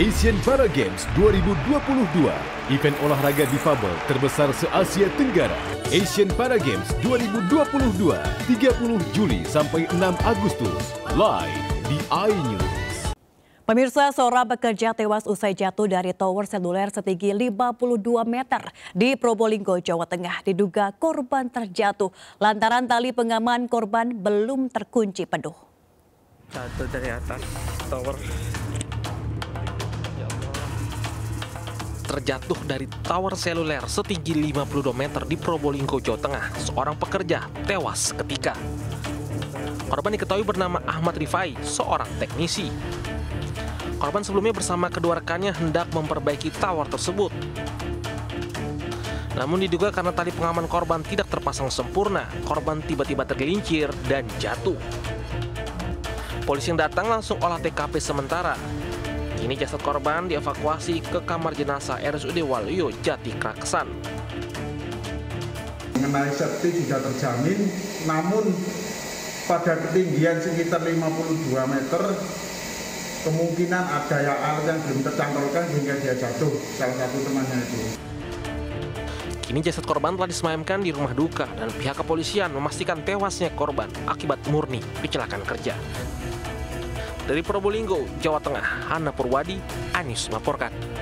Asian Para Games 2022, event olahraga difabel terbesar se-Asia Tenggara. Asian Para Games 2022, 30 Juli sampai 6 Agustus, live di iNews. Pemirsa, seorang pekerja tewas usai jatuh dari tower seluler setinggi 52 meter di Probolinggo, Jawa Tengah. Diduga korban terjatuh lantaran tali pengaman korban belum terkunci penuh. Jatuh dari atas tower. Terjatuh dari tower seluler setinggi 52 meter di Probolinggo, Jawa Tengah. Seorang pekerja tewas ketika. Korban diketahui bernama Ahmad Rifai, seorang teknisi. Korban sebelumnya bersama kedua rekannya hendak memperbaiki tower tersebut. Namun diduga karena tali pengaman korban tidak terpasang sempurna, korban tiba-tiba tergelincir dan jatuh. Polisi yang datang langsung olah TKP sementara. Kini jasad korban dievakuasi ke kamar jenazah RSUD Waluyo Jati Kraksan. Mengenai safety tidak terjamin, namun pada ketinggian sekitar 52 meter, kemungkinan ada alat yang belum tercantolkan sehingga dia jatuh, salah satu temannya itu. Kini jasad korban telah disemayamkan di rumah duka dan pihak kepolisian memastikan tewasnya korban akibat murni kecelakaan kerja. Dari Probolinggo, Jawa Tengah, Hana Purwadi, Anis melaporkan.